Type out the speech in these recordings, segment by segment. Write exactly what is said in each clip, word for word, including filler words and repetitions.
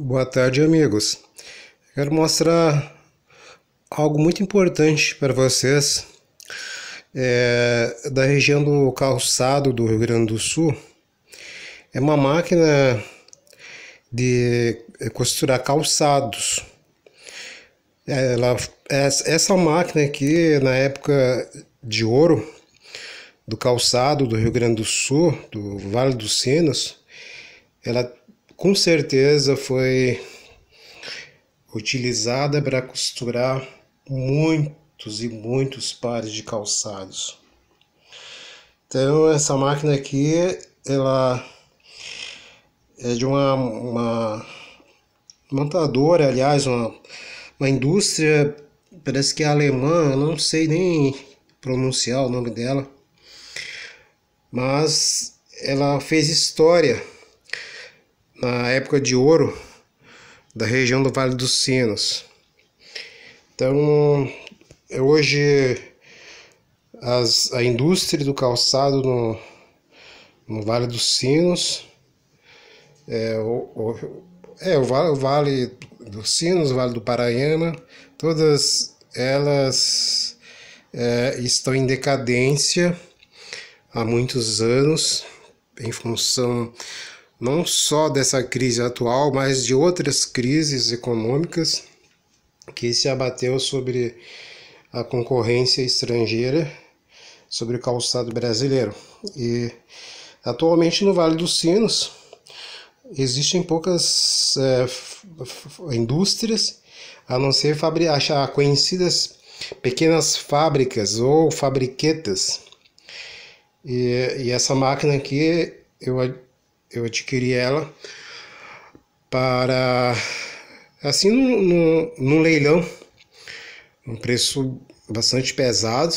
Boa tarde, amigos. Quero mostrar algo muito importante para vocês é, da região do Calçado do Rio Grande do Sul. É uma máquina de costurar calçados. Ela, essa máquina aqui, na época de ouro do calçado do Rio Grande do Sul, do Vale dos Sinos, ela com certeza foi utilizada para costurar muitos e muitos pares de calçados. Então essa máquina aqui, ela é de uma, uma montadora, aliás, uma, uma indústria, parece que é alemã, eu não sei nem pronunciar o nome dela, mas ela fez história na época de ouro da região do Vale dos Sinos. Então hoje as, a indústria do calçado no, no Vale dos Sinos é o, o, é, o, vale, o Vale dos Sinos, o Vale do Paranhana, todas elas é, estão em decadência há muitos anos em função não só dessa crise atual, mas de outras crises econômicas que se abateu sobre a concorrência estrangeira, sobre o calçado brasileiro. E atualmente no Vale dos Sinos existem poucas é, indústrias, a não ser achar conhecidas pequenas fábricas ou fabriquetas. E, e essa máquina aqui, eu Eu adquiri ela para, assim, num, num leilão, um preço bastante pesado,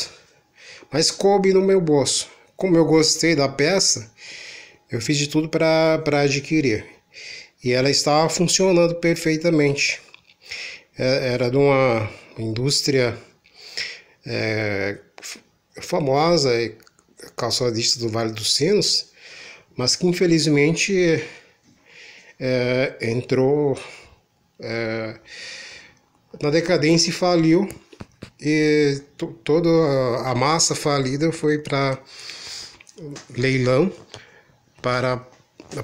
mas coube no meu bolso. Como eu gostei da peça, eu fiz de tudo para adquirir. E ela estava funcionando perfeitamente. Era de uma indústria é, famosa, calçadista do Vale dos Sinos, mas que infelizmente é, entrou é, na decadência e faliu, e toda a massa falida foi para leilão para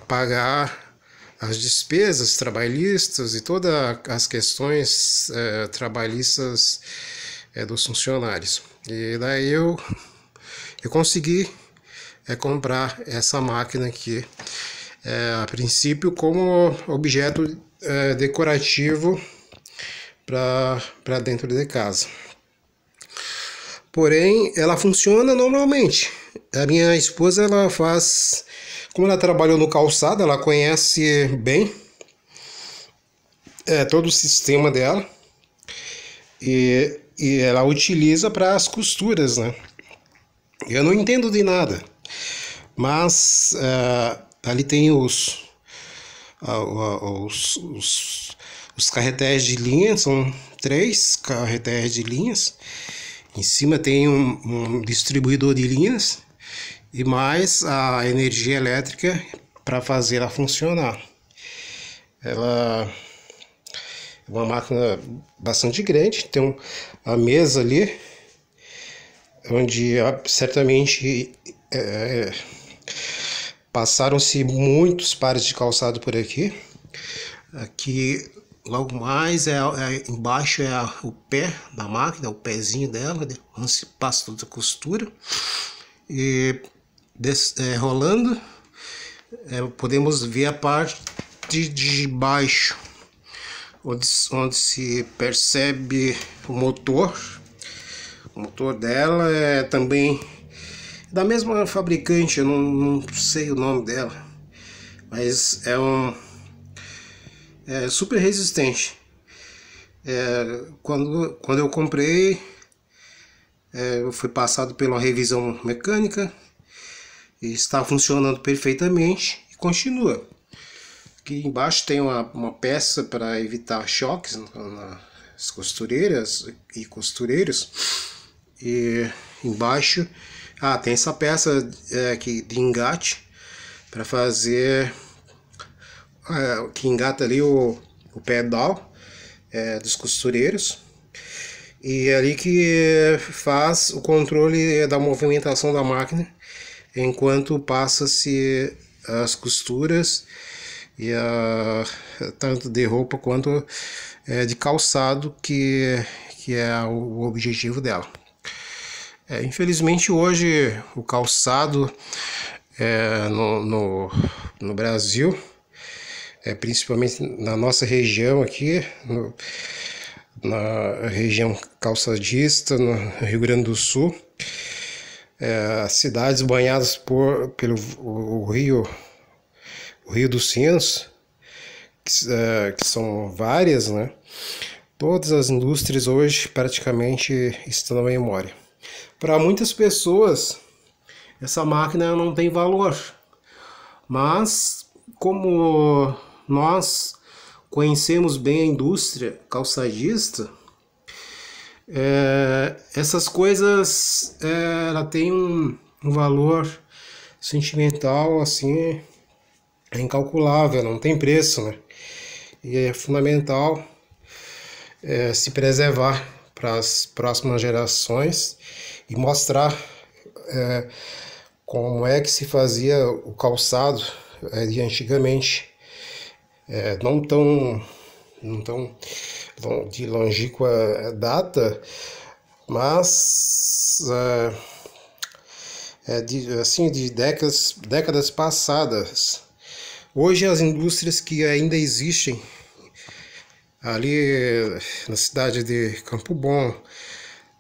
pagar as despesas trabalhistas e todas as questões é, trabalhistas é, dos funcionários. E daí eu, eu consegui é comprar essa máquina aqui, é, a princípio como objeto é, decorativo para dentro de casa. Porém, ela funciona normalmente. A minha esposa, ela faz, como ela trabalhou no calçado, ela conhece bem é, todo o sistema dela, e, e ela utiliza para as costuras, né? Eu não entendo de nada, mas uh, ali tem os, uh, os, os, os carretéis de linha, são três carretéis de linhas, em cima tem um, um distribuidor de linhas e mais a energia elétrica para fazer ela funcionar. Ela é uma máquina bastante grande, tem um, a mesa ali, onde certamente é, passaram-se muitos pares de calçado por aqui. Aqui logo mais é, é embaixo é a, o pé da máquina, o pezinho dela, onde se passa toda a costura. E des, é, rolando é, podemos ver a parte de baixo, onde, onde se percebe o motor. O motor dela é também da mesma fabricante, eu não, não sei o nome dela, mas é um é super resistente. É, quando, quando eu comprei, é, eu fui passado pela revisão mecânica e está funcionando perfeitamente e continua. Aqui embaixo tem uma, uma peça para evitar choques nas costureiras e costureiros. E embaixo ah, tem essa peça é, que, de engate para fazer é, que engata ali o, o pedal é, dos costureiros, e é ali que faz o controle da movimentação da máquina enquanto passa-se as costuras, e a, tanto de roupa quanto é, de calçado, que, que é o objetivo dela. É, infelizmente hoje o calçado é, no, no, no Brasil, é, principalmente na nossa região aqui, no, na região calçadista, no Rio Grande do Sul, é, as cidades banhadas por, pelo o, o rio O Rio dos Sinos, que, uh, que são várias, né? Todas as indústrias hoje praticamente estão na memória. Para muitas pessoas, essa máquina não tem valor, mas como nós conhecemos bem a indústria calçadista, é, essas coisas é, ela tem um, um valor sentimental assim. É incalculável, não tem preço, né? E é fundamental é, se preservar para as próximas gerações e mostrar é, como é que se fazia o calçado é, de antigamente, é, não tão não tão de longínqua data, mas é, é de, assim de décadas décadas passadas. Hoje as indústrias que ainda existem ali na cidade de Campo Bom,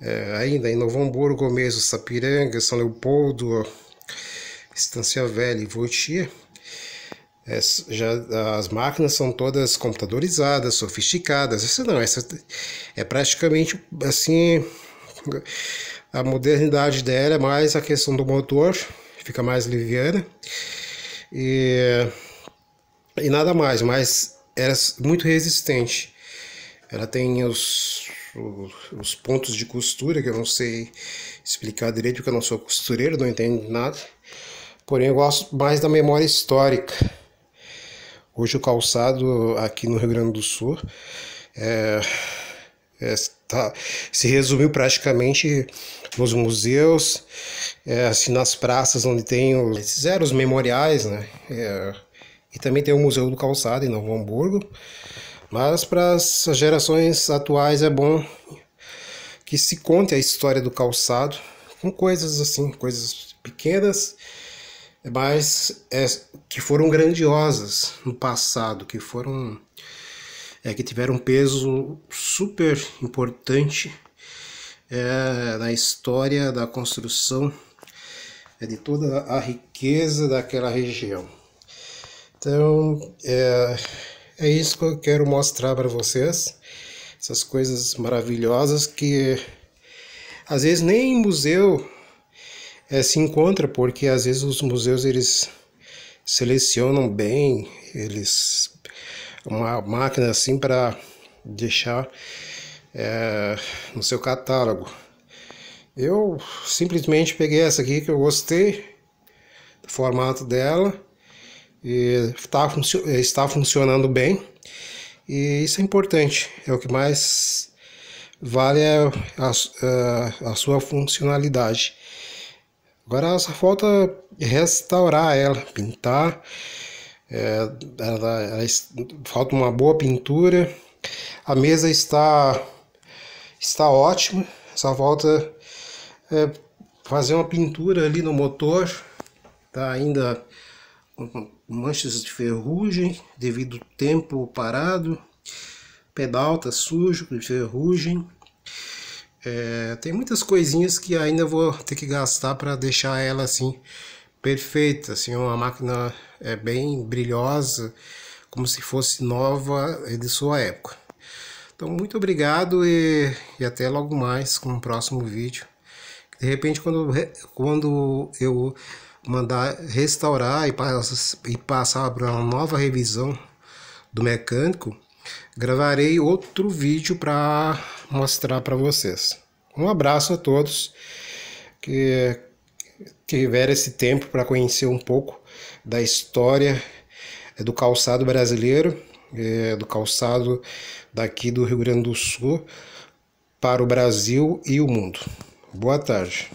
é, ainda em Novo Hamburgo mesmo, Sapiranga, São Leopoldo, Estância Velha e Votia, é, já as máquinas são todas computadorizadas, sofisticadas. Essa não, essa é praticamente assim, a modernidade dela é mais a questão do motor, fica mais liviana e E nada mais, mas era muito resistente. Ela tem os, os pontos de costura, que eu não sei explicar direito, porque eu não sou costureiro, não entendo nada. Porém, eu gosto mais da memória histórica. Hoje o calçado aqui no Rio Grande do Sul é, é, tá, se resumiu praticamente nos museus, é, assim, nas praças onde tem os, fizeram os memoriais, né? É, E também tem o Museu do Calçado em Novo Hamburgo, mas para as gerações atuais é bom que se conte a história do calçado com coisas assim, coisas pequenas, mas é, que foram grandiosas no passado, que foram é, que tiveram um peso super importante é, na história da construção é, de toda a riqueza daquela região. Então, é, é isso que eu quero mostrar para vocês, essas coisas maravilhosas que às vezes nem em museu é, se encontra, porque às vezes os museus eles selecionam bem, eles uma máquina assim para deixar é, no seu catálogo. Eu simplesmente peguei essa aqui que eu gostei do formato dela, e tá, está funcionando bem, e isso é importante. É o que mais vale é a, a, a sua funcionalidade. Agora só falta restaurar ela, pintar é, ela, ela, falta uma boa pintura. A mesa está está ótima, só falta é, fazer uma pintura ali no motor. Tá ainda manchas de ferrugem devido ao tempo parado, pedal tá sujo de ferrugem, é, tem muitas coisinhas que ainda vou ter que gastar para deixar ela assim perfeita, assim uma máquina é bem brilhosa, como se fosse nova de sua época. Então muito obrigado e, e até logo mais com o próximo vídeo. De repente quando quando eu mandar restaurar e, pass e passar para uma nova revisão do mecânico, gravarei outro vídeo para mostrar para vocês. Um abraço a todos que, que tiveram esse tempo para conhecer um pouco da história do calçado brasileiro é, do calçado daqui do Rio Grande do Sul para o Brasil e o mundo. Boa tarde.